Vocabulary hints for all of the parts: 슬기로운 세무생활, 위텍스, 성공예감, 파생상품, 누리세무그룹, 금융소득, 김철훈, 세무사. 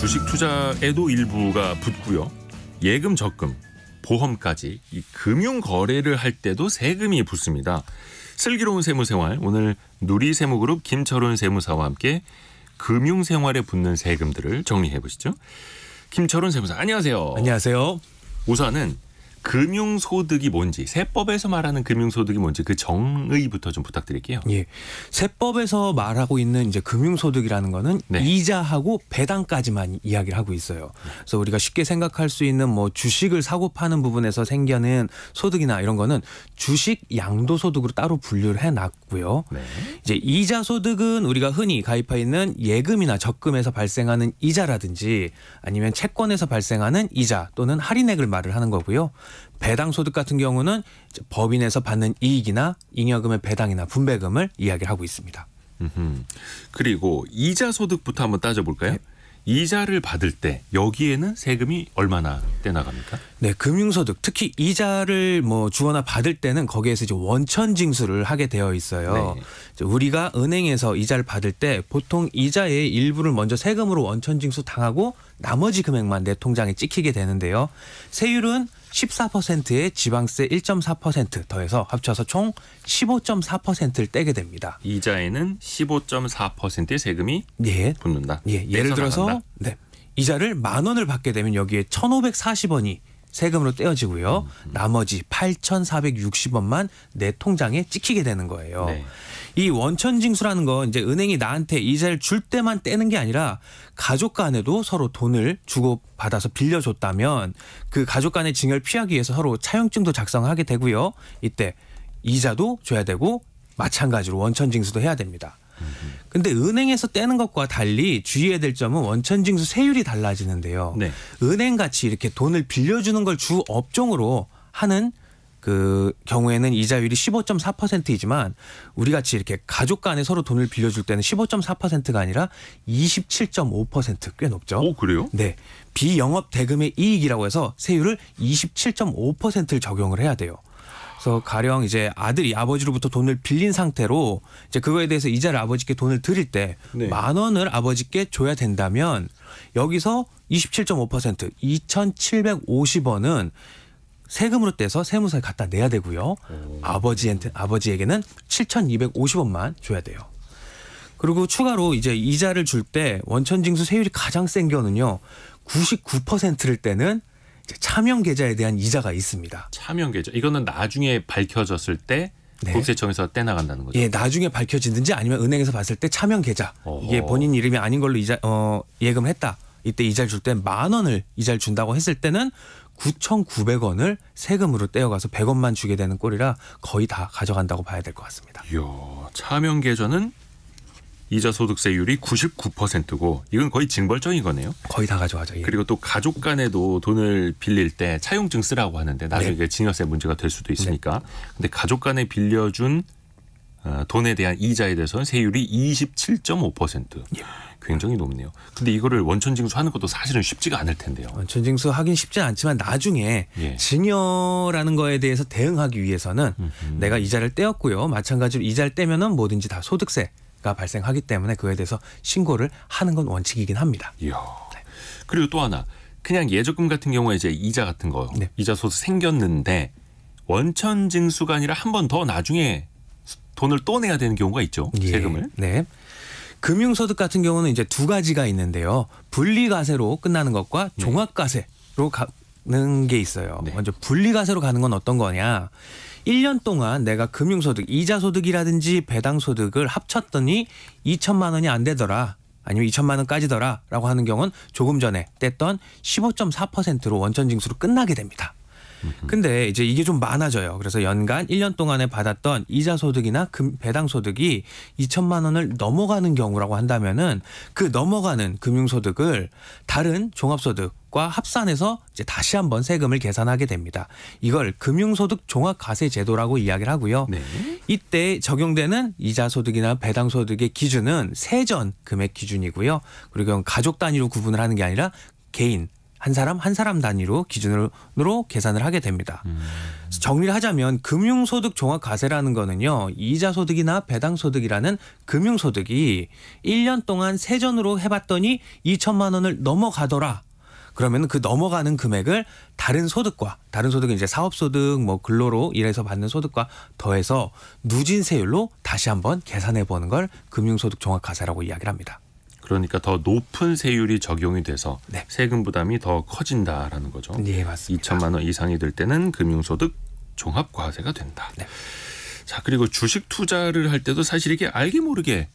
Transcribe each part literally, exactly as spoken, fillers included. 주식 투자에도 일부가 붙고요. 예금, 적금, 보험까지 이 금융 거래를 할 때도 세금이 붙습니다. 슬기로운 세무생활, 오늘 누리세무그룹 김철훈 세무사와 함께 금융생활에 붙는 세금들을 정리해보시죠. 김철훈 세무사, 안녕하세요. 안녕하세요. 우선은 금융소득이 뭔지, 세법에서 말하는 금융소득이 뭔지 그 정의부터 좀 부탁드릴게요. 예, 세법에서 말하고 있는 이제 금융소득이라는 거는 네. 이자하고 배당까지만 이야기를 하고 있어요. 그래서 우리가 쉽게 생각할 수 있는 뭐 주식을 사고 파는 부분에서 생기는 소득이나 이런 거는 주식 양도소득으로 따로 분류를 해놨고요. 네. 이제 이자소득은 우리가 흔히 가입해 있는 예금이나 적금에서 발생하는 이자라든지 아니면 채권에서 발생하는 이자 또는 할인액을 말을 하는 거고요. 배당소득 같은 경우는 법인에서 받는 이익이나 잉여금의 배당이나 분배금을 이야기를 하고 있습니다. 음흠. 그리고 이자소득부터 한번 따져볼까요? 네. 이자를 받을 때 여기에는 세금이 얼마나 떼나갑니까? 네, 금융소득, 특히 이자를 뭐 주거나 받을 때는 거기에서 이제 원천징수를 하게 되어 있어요. 네. 이제 우리가 은행에서 이자를 받을 때 보통 이자의 일부를 먼저 세금으로 원천징수 당하고 나머지 금액만 내 통장에 찍히게 되는데요. 세율은 십사 퍼센트에 지방세 일 점 사 퍼센트 더해서 합쳐서 총 십오 점 사 퍼센트를 떼게 됩니다. 이자에는 십오 점 사 퍼센트의 세금이 예. 붙는다. 예. 예를 들어서 네. 이자를 만 원을 받게 되면 여기에 천오백사십 원이 세금으로 떼어지고요. 음. 나머지 팔천사백육십 원만 내 통장에 찍히게 되는 거예요. 네. 이 원천징수라는 건 이제 은행이 나한테 이자를 줄 때만 떼는 게 아니라 가족 간에도 서로 돈을 주고 받아서 빌려줬다면 그 가족 간의 징역을 피하기 위해서 서로 차용증도 작성하게 되고요. 이때 이자도 줘야 되고 마찬가지로 원천징수도 해야 됩니다. 근데 은행에서 떼는 것과 달리 주의해야 될 점은 원천징수 세율이 달라지는데요. 네. 은행같이 이렇게 돈을 빌려주는 걸 주 업종으로 하는 그 경우에는 이자율이 십오 점 사 퍼센트이지만 우리같이 이렇게 가족 간에 서로 돈을 빌려줄 때는 십오 점 사 퍼센트가 아니라 이십칠 점 오 퍼센트, 꽤 높죠. 오, 그래요? 네. 비영업 대금의 이익이라고 해서 세율을 이십칠 점 오 퍼센트를 적용을 해야 돼요. 그래서 가령 이제 아들이 아버지로부터 돈을 빌린 상태로 이제 그거에 대해서 이자를 아버지께 돈을 드릴 때 만 네. 원을 아버지께 줘야 된다면 여기서 이십칠 점 오 퍼센트, 이천칠백오십 원은 세금으로 떼서 세무서에 갖다 내야 되고요. 오. 아버지한테, 아버지에게는 칠천이백오십 원만 줘야 돼요. 그리고 추가로 이제 이자를 줄 때 원천징수 세율이 가장 센 경우는요. 구십구 퍼센트를 떼는 차명 계좌에 대한 이자가 있습니다. 차명 계좌. 이거는 나중에 밝혀졌을 때 네. 국세청에서 떼나간다는 거죠? 예, 나중에 밝혀지든지 아니면 은행에서 봤을 때 차명 계좌. 어허. 이게 본인 이름이 아닌 걸로 이자, 어, 예금했다. 이때 이자를 줄 때 만 원을 이자를 준다고 했을 때는 구천구백 원을 세금으로 떼어가서 백 원만 주게 되는 꼴이라 거의 다 가져간다고 봐야 될 것 같습니다. 이야, 차명 계좌는 이자소득세율이 구십구 퍼센트고 이건 거의 징벌적인 거네요. 거의 다 가져가죠. 예. 그리고 또 가족 간에도 돈을 빌릴 때 차용증 쓰라고 하는데 나중에 네. 증여세 문제가 될 수도 있으니까. 네. 근데 가족 간에 빌려준 돈에 대한 이자에 대해서는 세율이 이십칠 점 오 퍼센트. 예. 굉장히 높네요. 근데 이거를 원천징수하는 것도 사실은 쉽지가 않을 텐데요. 원천징수 하긴 쉽지 않지만 나중에 예. 증여라는 거에 대해서 대응하기 위해서는 음흠. 내가 이자를 떼었고요. 마찬가지로 이자를 떼면은 뭐든지 다 소득세가 발생하기 때문에 그에 대해서 신고를 하는 건 원칙이긴 합니다. 이야. 네. 그리고 또 하나, 그냥 예적금 같은 경우에 이제 이자 같은 거 네. 이자 소득 생겼는데 원천징수가 아니라 한 번 더 나중에 돈을 또 내야 되는 경우가 있죠. 예. 세금을. 네. 금융소득 같은 경우는 이제 두 가지가 있는데요. 분리과세로 끝나는 것과 종합과세로 가는 게 있어요. 네. 먼저 분리과세로 가는 건 어떤 거냐. 일 년 동안 내가 금융소득, 이자소득이라든지 배당소득을 합쳤더니 이천만 원이 안 되더라. 아니면 이천만 원까지더라. 라고 하는 경우는 조금 전에 뗐던 십오 점 사 퍼센트로 원천징수로 끝나게 됩니다. 근데 이제 이게 좀 많아져요. 그래서 연간 일 년 동안에 받았던 이자소득이나 금, 배당소득이 이천만 원을 넘어가는 경우라고 한다면은 그 넘어가는 금융소득을 다른 종합소득과 합산해서 이제 다시 한번 세금을 계산하게 됩니다. 이걸 금융소득 종합과세제도라고 이야기를 하고요. 네. 이때 적용되는 이자소득이나 배당소득의 기준은 세전 금액 기준이고요. 그리고 가족 단위로 구분을 하는 게 아니라 개인 한 사람 한 사람 단위로 기준으로 계산을 하게 됩니다. 음. 정리를 하자면 금융소득 종합과세라는 거는요, 이자소득이나 배당소득이라는 금융소득이 일 년 동안 세전으로 해봤더니 이천만 원을 넘어가더라. 그러면 그 넘어가는 금액을 다른 소득과, 다른 소득은 이제 사업소득, 뭐 근로로 일해서 받는 소득과 더해서 누진 세율로 다시 한번 계산해 보는 걸 금융소득 종합과세라고 이야기를 합니다. 그러니까 더 높은 세율이 적용이 돼서 네. 세금 부담이 더 커진다라는 거죠. 네, 맞습니다. 이천만 원 이상이 될 때는 금융소득 종합과세가 된다. 네. 자, 그리고 주식 투자를 할 때도 사실 이게 알게 모르게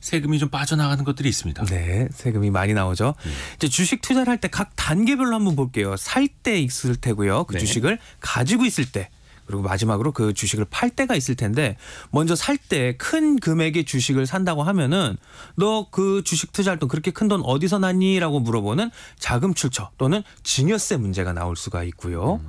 세금이 좀 빠져나가는 것들이 있습니다. 네, 세금이 많이 나오죠. 네. 이제 주식 투자를 할 때 각 단계별로 한번 볼게요. 살 때 있을 테고요. 그 네. 주식을 가지고 있을 때. 그리고 마지막으로 그 주식을 팔 때가 있을 텐데, 먼저 살 때 큰 금액의 주식을 산다고 하면은 너 그 주식 투자할 돈 그렇게 큰 돈 어디서 났니? 라고 물어보는 자금 출처 또는 증여세 문제가 나올 수가 있고요. 음.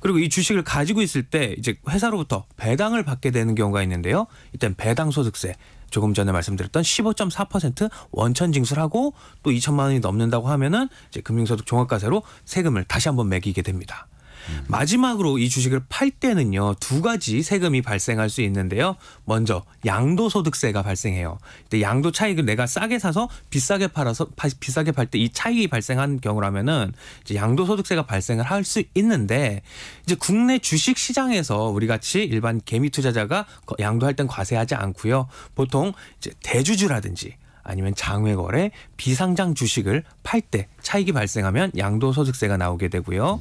그리고 이 주식을 가지고 있을 때 이제 회사로부터 배당을 받게 되는 경우가 있는데요. 이땐 배당소득세. 조금 전에 말씀드렸던 십오 점 사 퍼센트 원천 징수하고 또 이천만 원이 넘는다고 하면은 이제 금융소득 종합과세로 세금을 다시 한번 매기게 됩니다. 음. 마지막으로 이 주식을 팔 때는요, 두 가지 세금이 발생할 수 있는데요. 먼저 양도소득세가 발생해요. 근데 양도 차익을 내가 싸게 사서 비싸게 팔아서 비싸게 팔 때 이 차익이 발생한 경우라면은 이제 양도소득세가 발생을 할 수 있는데, 이제 국내 주식 시장에서 우리 같이 일반 개미 투자자가 양도할 땐 과세하지 않고요. 보통 이제 대주주라든지 아니면 장외거래, 비상장 주식을 팔 때 차익이 발생하면 양도소득세가 나오게 되고요.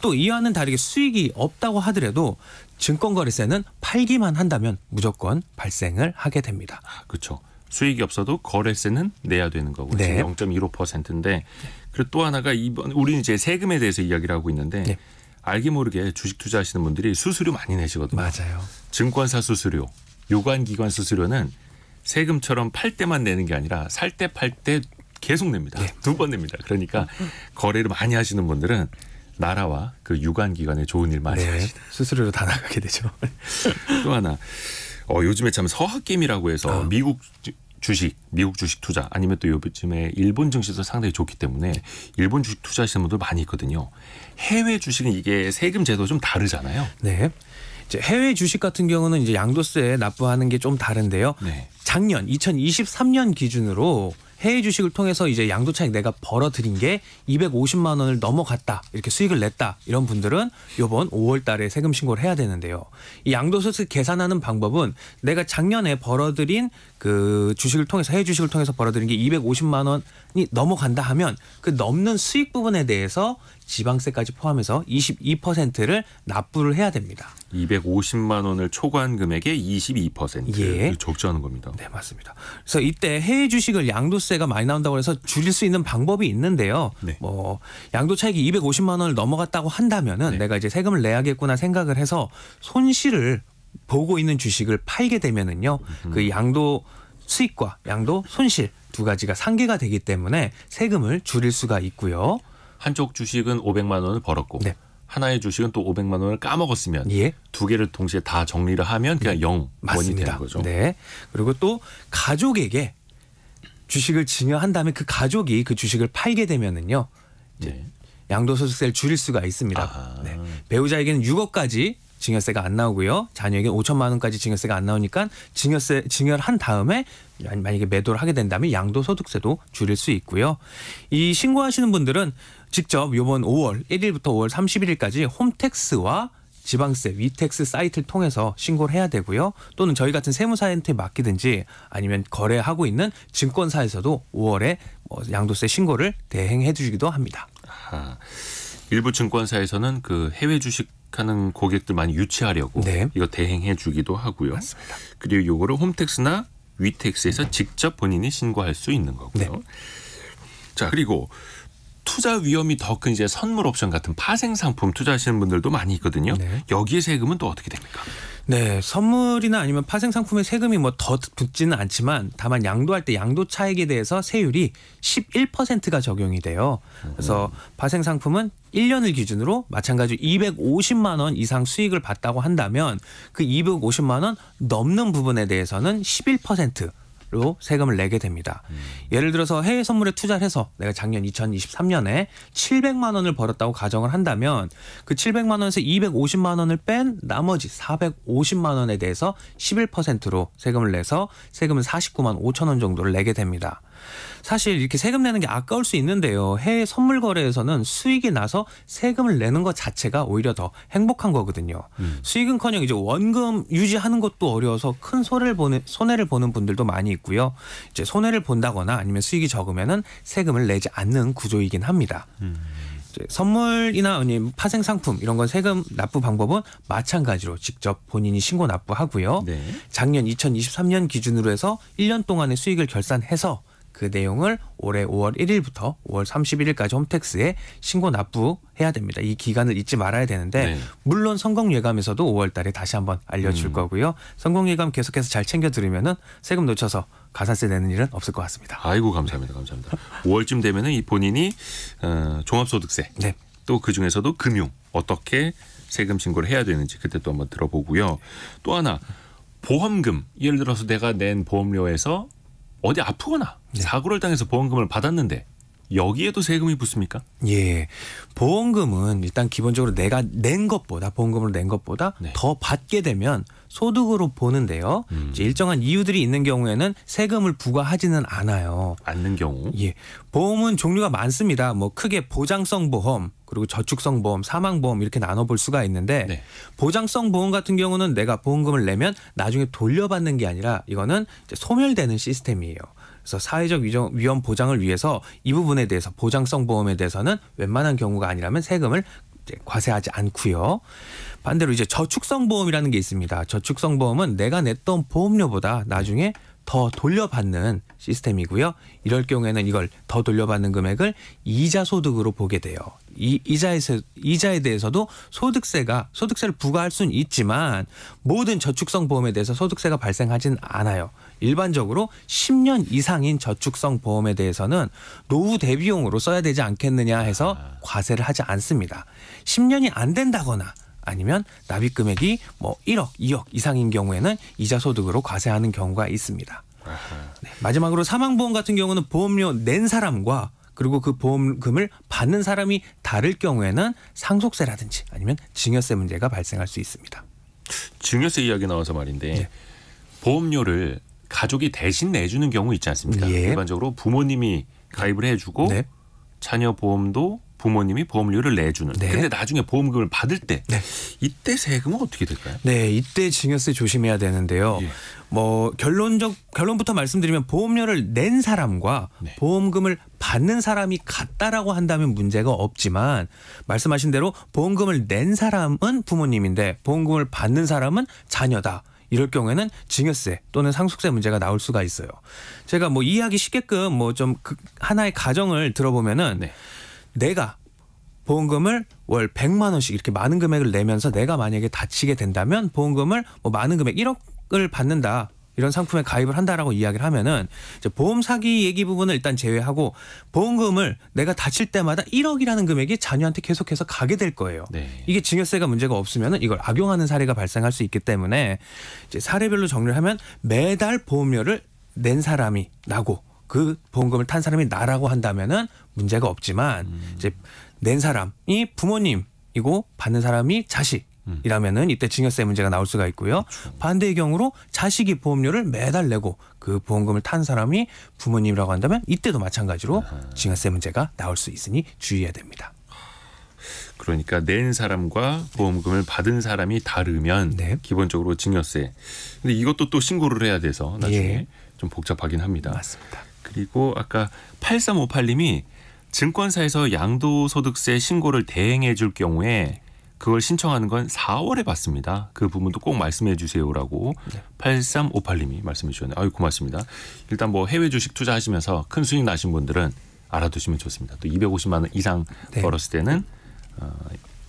또 이와는 다르게 수익이 없다고 하더라도 증권거래세는 팔기만 한다면 무조건 발생을 하게 됩니다. 그렇죠. 수익이 없어도 거래세는 내야 되는 거고 네. 영 점 일오 퍼센트인데 그리고 또 하나가 이번 우리는 이제 세금에 대해서 이야기를 하고 있는데 네. 알게 모르게 주식 투자하시는 분들이 수수료 많이 내시거든요. 맞아요. 증권사 수수료, 요관기관 수수료는 세금처럼 팔 때만 내는 게 아니라 살 때 팔 때 계속 냅니다. 네. 두 번 냅니다. 그러니까 거래를 많이 하시는 분들은 나라와 그 유관기관에 좋은 일 많이 네. 하시다. 수수료로 다 나가게 되죠. 또 하나 어, 요즘에 참 서학개미라고 해서 어. 미국 주식, 미국 주식 투자 아니면 또 요즘에 일본 증시도 상당히 좋기 때문에 일본 주식 투자하시는 분들 많이 있거든요. 해외 주식은 이게 세금 제도가 좀 다르잖아요. 네. 이제 해외 주식 같은 경우는 이제 양도세 납부하는 게 좀 다른데요. 네. 작년 이천이십삼 년 기준으로 해외 주식을 통해서 이제 양도차익 내가 벌어들인 게 이백오십만 원을 넘어갔다. 이렇게 수익을 냈다. 이런 분들은 이번 오월 달에 세금 신고를 해야 되는데요. 이 양도소득세 계산하는 방법은 내가 작년에 벌어들인 그 주식을 통해서 해외 주식을 통해서 벌어들인 게 이백오십만 원이 넘어간다 하면 그 넘는 수익 부분에 대해서 지방세까지 포함해서 이십이 퍼센트를 납부를 해야 됩니다. 이백오십만 원을 초과한 금액의 이십이 퍼센트. 예. 적자는 겁니다. 네, 맞습니다. 그래서 이때 해외 주식을 양도세 세가 많이 나온다고 해서 줄일 수 있는 방법이 있는데요. 네. 뭐 양도차익이 이백오십만 원을 넘어갔다고 한다면은 네. 내가 이제 세금을 내야겠구나 생각을 해서 손실을 보고 있는 주식을 팔게 되면은요, 음. 그 양도 수익과 양도 손실 두 가지가 상계가 되기 때문에 세금을 줄일 수가 있고요. 한쪽 주식은 오백만 원을 벌었고 네. 하나의 주식은 또 오백만 원을 까먹었으면 예. 두 개를 동시에 다 정리를 하면 그냥 영 원이 맞습니다. 되는 거죠. 네. 그리고 또 가족에게 주식을 증여한 다음에 그 가족이 그 주식을 팔게 되면은요, 네. 양도소득세를 줄일 수가 있습니다. 네. 배우자에게는 육억까지 증여세가 안 나오고요, 자녀에게는 오천만 원까지 증여세가 안 나오니까 증여세 증여를 한 다음에 만약에 매도를 하게 된다면 양도소득세도 줄일 수 있고요. 이 신고하시는 분들은 직접 이번 오월 일일부터 오월 삼십일일까지 홈택스와 지방세, 위텍스 사이트를 통해서 신고를 해야 되고요. 또는 저희 같은 세무사한테 맡기든지 아니면 거래하고 있는 증권사에서도 오월에 양도세 신고를 대행해 주기도 합니다. 아하. 일부 증권사에서는 그 해외 주식하는 고객들 많이 유치하려고 네. 이거 대행해 주기도 하고요. 맞습니다. 그리고 이거를 홈택스나 위텍스에서 직접 본인이 신고할 수 있는 거고요. 네. 자, 그리고 투자 위험이 더 큰 이제 선물 옵션 같은 파생 상품 투자하시는 분들도 많이 있거든요. 네. 여기에 세금은 또 어떻게 됩니까? 네, 선물이나 아니면 파생 상품의 세금이 뭐 더 붙지는 않지만 다만 양도할 때 양도 차익에 대해서 세율이 십일 퍼센트가 적용이 돼요. 그래서 파생 상품은 일 년을 기준으로 마찬가지로 이백오십만 원 이상 수익을 봤다고 한다면 그 이백오십만 원 넘는 부분에 대해서는 십일 퍼센트 로 세금을 내게 됩니다. 음. 예를 들어서 해외 선물에 투자를 해서 내가 작년 이천이십삼 년에 칠백만 원을 벌었다고 가정을 한다면 그 칠백만 원에서 이백오십만 원을 뺀 나머지 사백오십만 원에 대해서 십일 퍼센트로 세금을 내서 세금은 사십구만 오천 원 정도를 내게 됩니다. 사실 이렇게 세금 내는 게 아까울 수 있는데요. 해외 선물 거래에서는 수익이 나서 세금을 내는 것 자체가 오히려 더 행복한 거거든요. 음. 수익은커녕 이제 원금 유지하는 것도 어려워서 큰 손해를 보는 손해를 보는 분들도 많이 있고요. 이제 손해를 본다거나 아니면 수익이 적으면은 세금을 내지 않는 구조이긴 합니다. 음. 선물이나 파생 상품 이런 건 세금 납부 방법은 마찬가지로 직접 본인이 신고 납부하고요. 네. 작년 이천이십삼 년 기준으로 해서 일 년 동안의 수익을 결산해서 그 내용을 올해 오월 일일부터 오월 삼십일일까지 홈택스에 신고 납부해야 됩니다. 이 기간을 잊지 말아야 되는데 네. 물론 성공예감에서도 오월 달에 다시 한번 알려줄 음. 거고요. 성공예감 계속해서 잘 챙겨 들으면은 세금 놓쳐서 가산세 내는 일은 없을 것 같습니다. 아이고 감사합니다. 감사합니다. 오월쯤 되면은 이 본인이 어, 종합소득세 네. 또 그 중에서도 금융 어떻게 세금 신고를 해야 되는지 그때 또 한번 들어보고요. 또 하나 보험금 예를 들어서 내가 낸 보험료에서 어디 아프거나 네. 사고를 당해서 보험금을 받았는데 여기에도 세금이 붙습니까? 예, 보험금은 일단 기본적으로 내가 낸 것보다 보험금을 낸 것보다 네. 더 받게 되면 소득으로 보는데요. 음. 이제 일정한 이유들이 있는 경우에는 세금을 부과하지는 않아요. 않는 경우? 예, 보험은 종류가 많습니다. 뭐 크게 보장성 보험, 그리고 저축성 보험, 사망보험 이렇게 나눠볼 수가 있는데 네. 보장성 보험 같은 경우는 내가 보험금을 내면 나중에 돌려받는 게 아니라 이거는 이제 소멸되는 시스템이에요. 그래서 사회적 위험 보장을 위해서 이 부분에 대해서 보장성 보험에 대해서는 웬만한 경우가 아니라면 세금을 과세하지 않고요. 반대로 이제 저축성 보험이라는 게 있습니다. 저축성 보험은 내가 냈던 보험료보다 나중에 더 돌려받는 시스템이고요. 이럴 경우에는 이걸 더 돌려받는 금액을 이자 소득으로 보게 돼요. 이 이자에 이자에 대해서도 소득세가 소득세를 부과할 수는 있지만 모든 저축성 보험에 대해서 소득세가 발생하진 않아요. 일반적으로 십 년 이상인 저축성 보험에 대해서는 노후 대비용으로 써야 되지 않겠느냐 해서 과세를 하지 않습니다. 십 년이 안 된다거나 아니면 납입 금액이 뭐 일억, 이억 이상인 경우에는 이자 소득으로 과세하는 경우가 있습니다. 네, 마지막으로 사망보험 같은 경우는 보험료 낸 사람과 그리고 그 보험금을 받는 사람이 다를 경우에는 상속세라든지 아니면 증여세 문제가 발생할 수 있습니다. 증여세 이야기 나와서 말인데 네. 보험료를 가족이 대신 내주는 경우 있지 않습니까? 예. 일반적으로 부모님이 가입을 해주고 네. 자녀 보험도 부모님이 보험료를 내주는. 네. 근데 나중에 보험금을 받을 때 네. 이때 세금은 어떻게 될까요? 네, 이때 증여세 조심해야 되는데요. 예. 뭐 결론적 결론부터 말씀드리면 보험료를 낸 사람과 네. 보험금을 받는 사람이 같다라고 한다면 문제가 없지만 말씀하신 대로 보험금을 낸 사람은 부모님인데 보험금을 받는 사람은 자녀다. 이럴 경우에는 증여세 또는 상속세 문제가 나올 수가 있어요. 제가 뭐 이해하기 쉽게끔 뭐 좀 그 하나의 가정을 들어보면은 네. 내가 보험금을 월 백만 원씩 이렇게 많은 금액을 내면서 내가 만약에 다치게 된다면 보험금을 뭐 많은 금액 일억을 받는다. 이런 상품에 가입을 한다라고 이야기를 하면은 이제 보험 사기 얘기 부분을 일단 제외하고 보험금을 내가 다칠 때마다 일억이라는 금액이 자녀한테 계속해서 가게 될 거예요. 네. 이게 증여세가 문제가 없으면은 이걸 악용하는 사례가 발생할 수 있기 때문에 이제 사례별로 정리를 하면 매달 보험료를 낸 사람이 나고 그 보험금을 탄 사람이 나라고 한다면은 문제가 없지만 음. 이제 낸 사람이 부모님이고 받는 사람이 자식. 이라면은 이때 증여세 문제가 나올 수가 있고요. 반대의 경우로 자식이 보험료를 매달 내고 그 보험금을 탄 사람이 부모님이라고 한다면 이때도 마찬가지로 증여세 문제가 나올 수 있으니 주의해야 됩니다. 그러니까 낸 사람과 보험금을 받은 사람이 다르면 네. 기본적으로 증여세. 근데 이것도 또 신고를 해야 돼서 나중에 예. 좀 복잡하긴 합니다. 맞습니다. 그리고 아까 팔삼오팔 님이 증권사에서 양도소득세 신고를 대행해 줄 경우에 그걸 신청하는 건 사월에 받습니다. 그 부분도 꼭 말씀해 주세요라고 네. 팔삼오팔 님이 말씀해 주셨네요. 아유 고맙습니다. 일단 뭐 해외 주식 투자하시면서 큰 수익 나신 분들은 알아두시면 좋습니다. 또 이백오십만 원 이상 네. 벌었을 때는 어,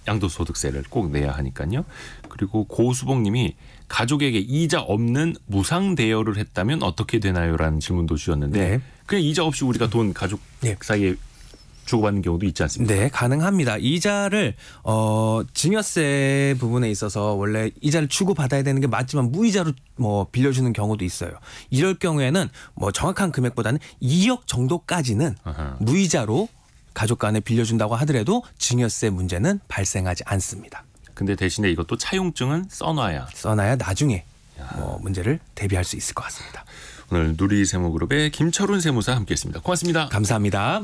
양도소득세를 꼭 내야 하니까요. 그리고 고수봉님이 가족에게 이자 없는 무상 대여를 했다면 어떻게 되나요? 라는 질문도 주셨는데 네. 그냥 이자 없이 우리가 돈 가족 네. 사이에 주고받는 경우도 있지 않습니까? 네, 가능합니다. 이자를 어, 증여세 부분에 있어서 원래 이자를 주고받아야 되는 게 맞지만 무이자로 뭐 빌려주는 경우도 있어요. 이럴 경우에는 뭐 정확한 금액보다는 이억 정도까지는 아하. 무이자로 가족 간에 빌려준다고 하더라도 증여세 문제는 발생하지 않습니다. 근데 대신에 이것도 차용증은 써놔야. 써놔야 나중에 뭐 문제를 대비할 수 있을 것 같습니다. 오늘 누리세무그룹의 김철훈 세무사 함께했습니다. 고맙습니다. 감사합니다.